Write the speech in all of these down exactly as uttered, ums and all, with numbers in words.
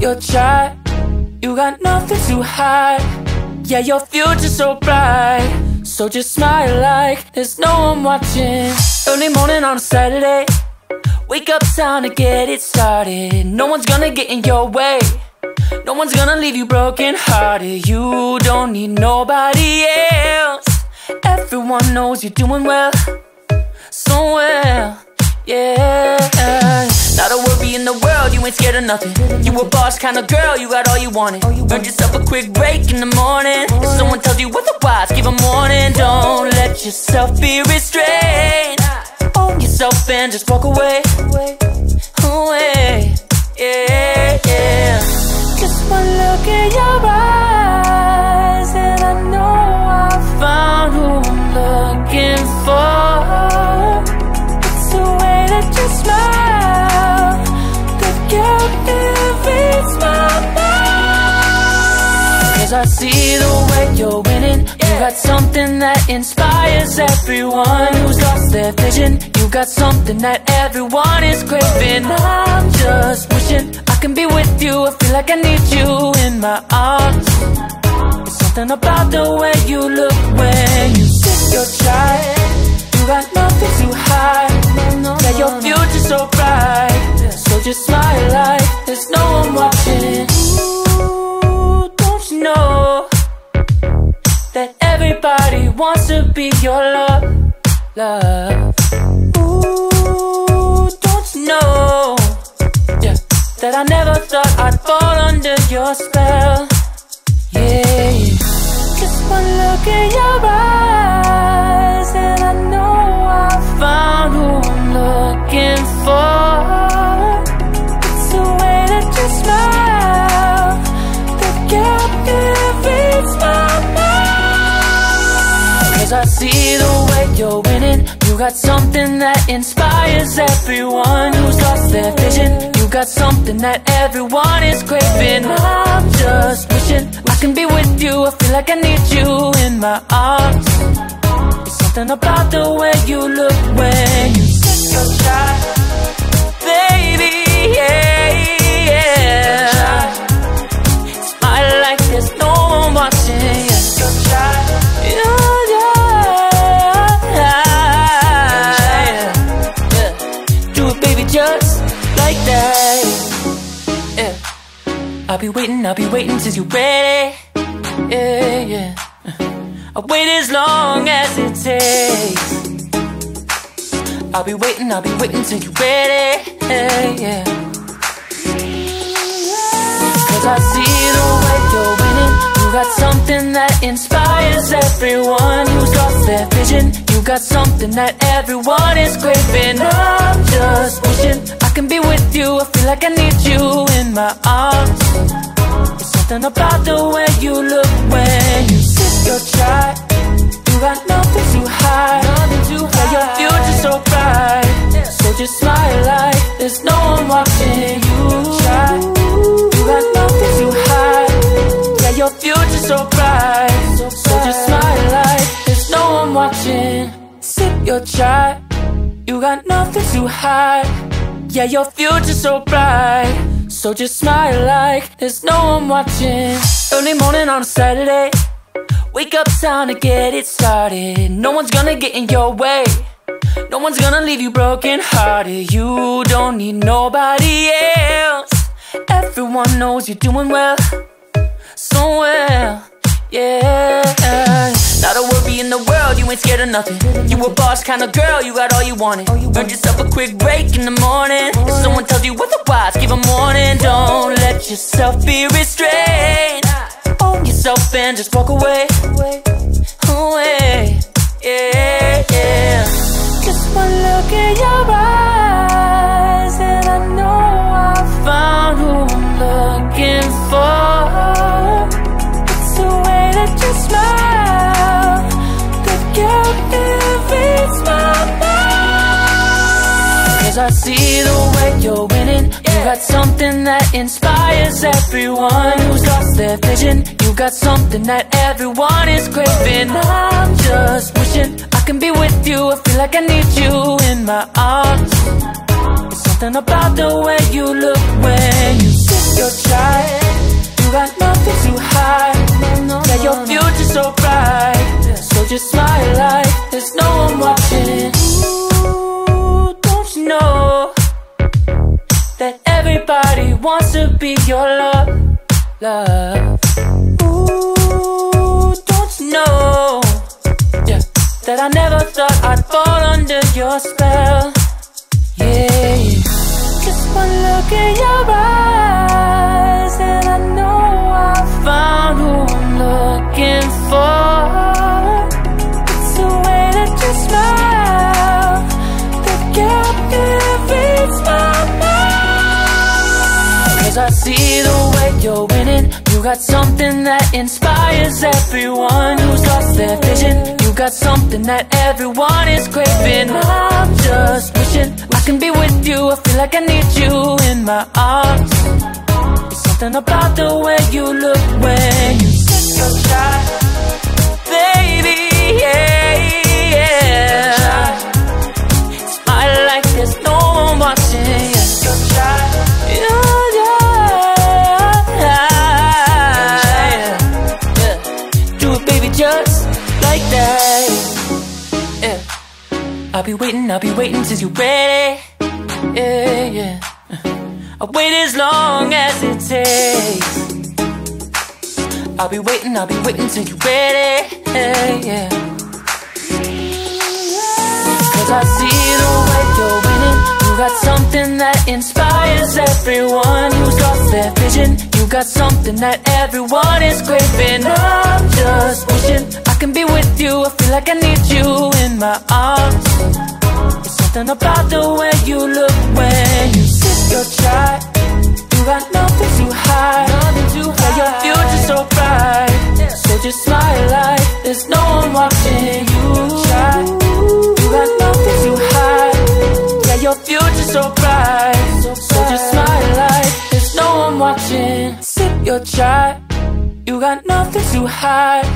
You're shy, you got nothing to hide. Yeah, your future's so bright, so just smile like there's no one watching. Early morning on a Saturday, wake up, time to get it started. No one's gonna get in your way, no one's gonna leave you broken hearted. You don't need nobody else, everyone knows you're doing well, so well, yeah. Not a worry in the world, you ain't scared of nothing. You a boss kind of girl, you got all you wanted. Earn yourself a quick break in the morning. If someone tells you otherwise, give a warning. Don't let yourself be restrained, own yourself and just walk away, away, yeah, yeah. Just one look in your eyes and I know I found who I'm looking for. It's the way that you smile, look at every smile now. Cause I see the way you're winning, yeah. You got something that inspires everyone who's lost their vision. You got something that everyone is craving. I'm just wishing I can be with you, I feel like I need you in my arms. There's something about the way you look when you sit your child. You got nothing to hide, that your future's so bright, so just smile like there's no one watching. Ooh, don't you know that everybody wants to be your love, love. Ooh, don't you know that I never thought I'd fall under your spell, yeah. Just one look in your eyes and I know I found who I'm looking for. It's the way that you smile, look at every smile now. Cause I see the way you're winning, you got something that inspires everyone who's lost their vision. Got something that everyone is craving. I'm just wishing I can be with you, I feel like I need you in my arms. There's something about the way you look when you sit your child, baby, yeah, yeah. Smile like there's no one watching, yes, your child, yeah, yeah, yeah, yeah. Do it, baby, just like that. I'll be waiting, I'll be waiting till you're ready. Yeah, yeah. I'll wait as long as it takes. I'll be waiting, I'll be waiting till you're ready. Yeah, yeah. Cause I see the way you're winning. You got something that inspires everyone who's lost their vision. You got something that everyone is craving. I'm just wishing I can be with you, I feel like I need you in my arms. There's something about the way you look when you sit your child. You got nothing to hide, nothing to hide. Your future's so bright, yeah. So just smile like there's no one watching you. Ooh, you got nothing to hide. Yeah, your future's so bright, so, so just smile like there's no one watching. Sit your child. You got nothing to hide. Yeah, your future's so bright, so just smile like there's no one watching. Early morning on a Saturday, wake up, time to get it started. No one's gonna get in your way, no one's gonna leave you broken hearted. You don't need nobody else, everyone knows you're doing well, so well, yeah. Not a worry in the world, you ain't scared of nothing. You a boss kind of girl, you got all you wanted. Earn yourself a quick break in the morning. If someone tells you otherwise, give a warning. Don't let yourself be restrained, own yourself and just walk away, away, yeah, yeah. Just one look in your eyes and I know I found who I'm looking for. It's the way that you smile, every smile now. Cause I see the way you're winning, yeah. You got something that inspires everyone who's lost their vision. You got something that everyone is craving. I'm just wishing I can be with you, I feel like I need you in my arms. There's something about the way you look when you sit your child. You got nothing to hide. No, no, yeah, your future's so bright. Yeah. So just smile like there's no one watching. Ooh, don't you know that everybody wants to be your love, love? Ooh, don't you know, yeah, that I never thought I'd fall under your spell. Yeah, just one look in your eyes and I know I found who I'm looking for. It's the way that you smile, that got me to reach my mind. Cause I see the way you're winning. You got something that inspires everyone who's lost their vision. You got something that everyone is craving. I'm just wishing I can be with you. I feel like I need you in my arms. There's something about the way you look when you set your shot, baby, yeah, yeah. Smile like there's no one watching. You set your shot, yeah, yeah, yeah. Do it, baby, just like that. I'll be waiting, I'll be waiting till you're ready. Yeah, yeah. I'll wait as long as it takes. I'll be waiting, I'll be waiting till you're ready. Yeah, yeah. Cause I see the way you're winning. You got something that inspires everyone who's lost their vision. You got something that everyone is craving. I'm just wishing I can be with you. I feel like I need you in my arms. There's something about the way you look when you sit your child. You got nothing to hide. Nothing to hide. Your future's so bright. Yeah. So just smile like there's no one watching you. Child, you got nothing to hide. Yeah, your future's so bright. So, so just smile like there's no one watching. Sit your child. You got nothing to hide.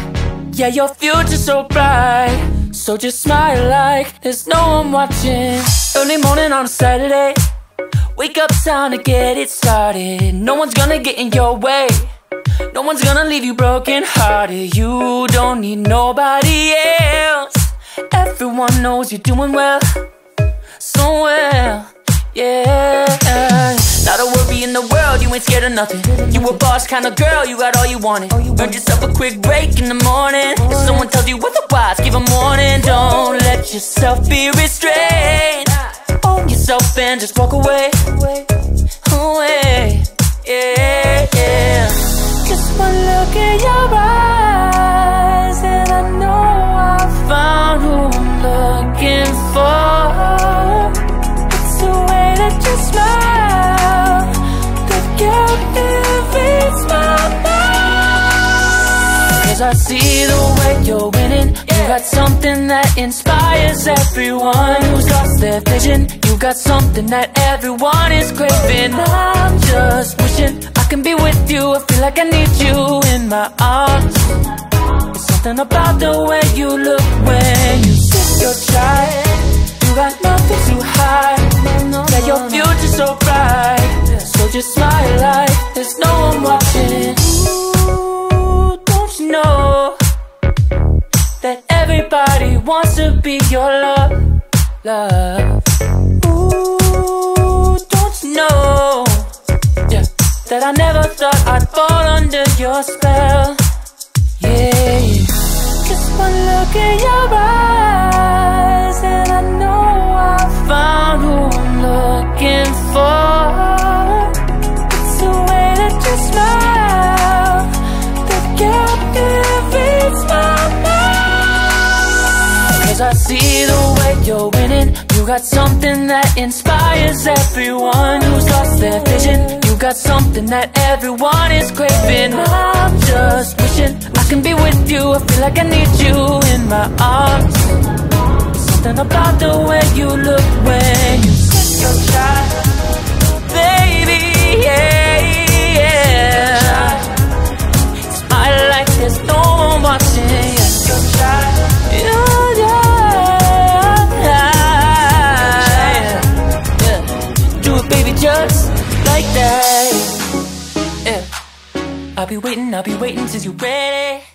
Yeah, your future's so bright. So just smile like there's no one watching. Early morning on a Saturday. Wake up, time to get it started. No one's gonna get in your way. No one's gonna leave you broken hearted. You don't need nobody else. Everyone knows you're doing well. So well, yeah. Not a worry in the world, you ain't scared of nothing. You a boss kind of girl, you got all you wanted. Earn yourself a quick break in the morning. If someone tells you otherwise, give them warning. Don't let yourself be restrained. Own yourself and just walk away. Away, yeah, yeah. Just one look in your eyes and I know I found who I'm looking for. It's the way that you smile. Cause I see the way you're winning. You got something that inspires everyone who's lost their vision. You got something that everyone is craving. I'm just wishing I can be with you. I feel like I need you in my arms. There's something about the way you look when you sit your child. You got nothing to hide. Yeah, your future's so bright. So just smile like there's no one watching. Know that everybody wants to be your love, love. Ooh, don't you know, yeah, that I never thought I'd fall under your spell. Yeah, just one look in your eyes and I know I found who I'm looking for. It's the way that you smile that got I see the way you're winning. You got something that inspires everyone who's lost their vision. You got something that everyone is craving. I'm just wishing I can be with you. I feel like I need you in my arms. There's something about the way you look when you set your shot, baby, yeah, yeah. Smile like there's no one watching. Set your shot, yeah, yeah. Just like that. I'll be waiting, I'll be waiting till you're ready.